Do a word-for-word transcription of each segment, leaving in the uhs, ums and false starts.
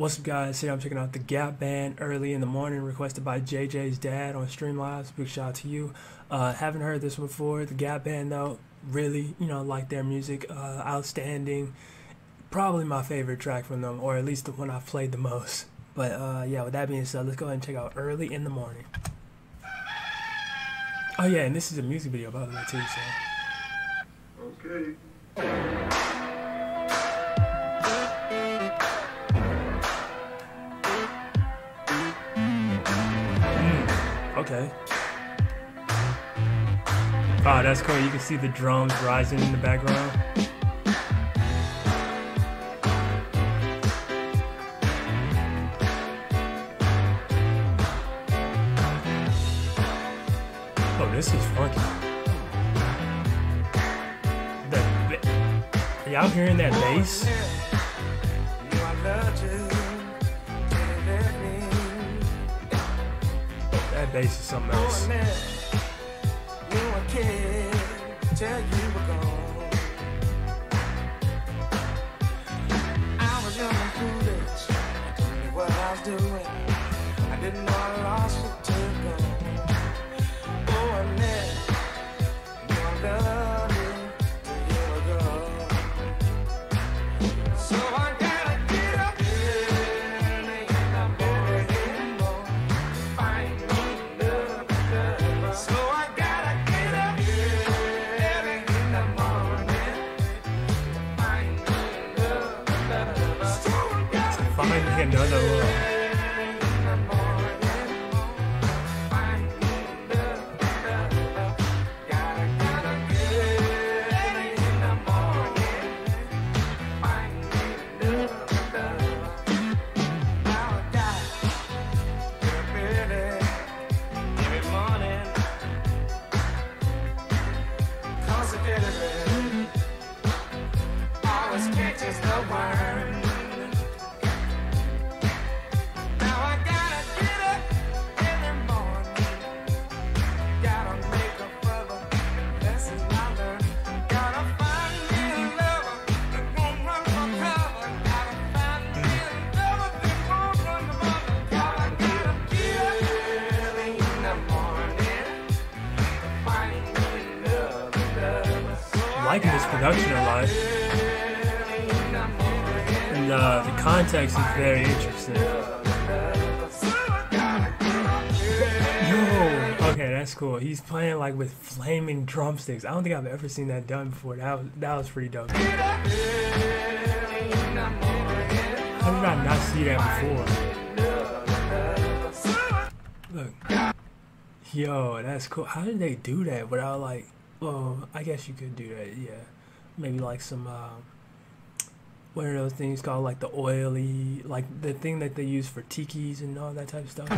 What's up, guys? Here I'm checking out The Gap Band, Early in the Morning, requested by J J's dad on Streamlabs. Big shout out to you. Uh, haven't heard this one before. The Gap Band, though, really, you know, like their music. Uh, outstanding. Probably my favorite track from them, or at least the one I've played the most. But, uh, yeah, with that being said, let's go ahead and check out Early in the Morning. Oh, yeah, and this is a music video, by the way, too, so. Okay. Okay. Oh, that's cool. You can see the drums rising in the background. Oh, this is funky. The y'all hearing that bass? That bass is something else. Another one. I like this production a lot, and uh, the context is very interesting. Yo, okay, that's cool. He's playing like with flaming drumsticks. I don't think I've ever seen that done before. That was that was pretty dope. How did I not see that before? Look, yo, that's cool. How did they do that without like? Well, I guess you could do that, yeah. Maybe like some, uh, what are those things called? Like the oily, like the thing that they use for tikis and all that type of stuff.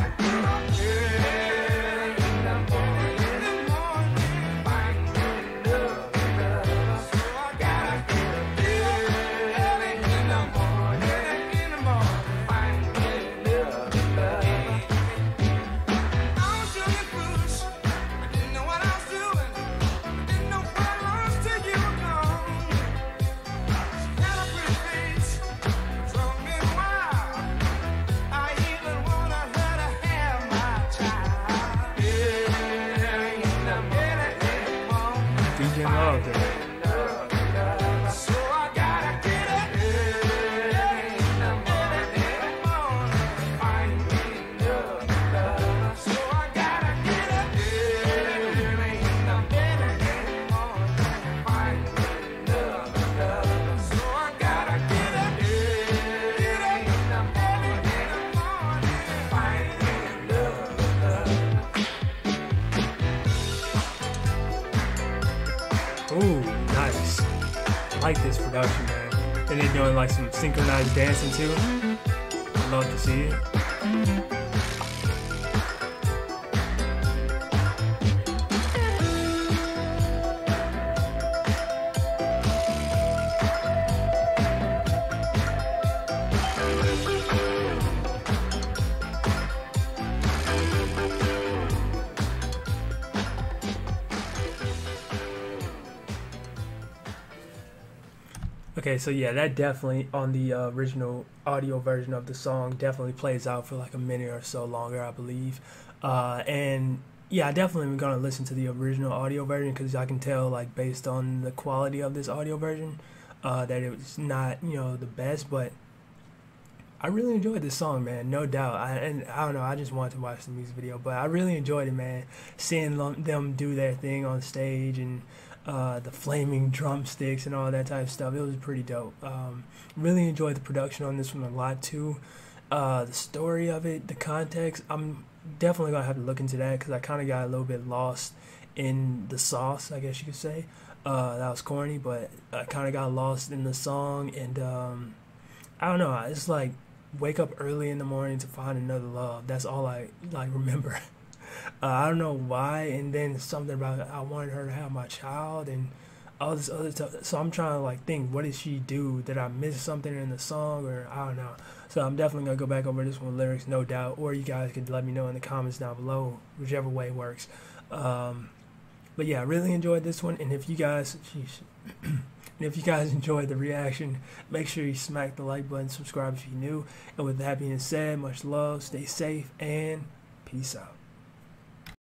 Ooh, nice. I like this production, man. And they're doing like some synchronized dancing too. I'd love to see it. Okay, so yeah, that definitely on the uh, original audio version of the song definitely plays out for like a minute or so longer, I believe. Uh, and yeah, I definitely am going to listen to the original audio version because I can tell, like, based on the quality of this audio version, uh, that it's not, you know, the best, but I really enjoyed this song, man, no doubt. I, and I don't know, I just wanted to watch the music video, but I really enjoyed it, man. Seeing them do their thing on stage and uh, the flaming drumsticks and all that type of stuff, it was pretty dope. Um, really enjoyed the production on this one a lot, too. Uh, the story of it, the context, I'm definitely going to have to look into that because I kind of got a little bit lost in the sauce, I guess you could say. Uh, that was corny, but I kind of got lost in the song, and um, I don't know, it's like, wake up early in the morning to find another love. That's all I like remember. uh, I don't know why, and then something about I wanted her to have my child and all this other stuff. So I'm trying to like think, what did she do? Did I miss something in the song, or I don't know? So I'm definitely gonna go back over this one lyrics, no doubt. Or you guys could let me know in the comments down below, whichever way works. Um, but yeah, I really enjoyed this one, and if you guys. Geez, And if you guys enjoyed the reaction, make sure you smack the like button, subscribe if you're new. And with that being said, much love, stay safe, and peace out.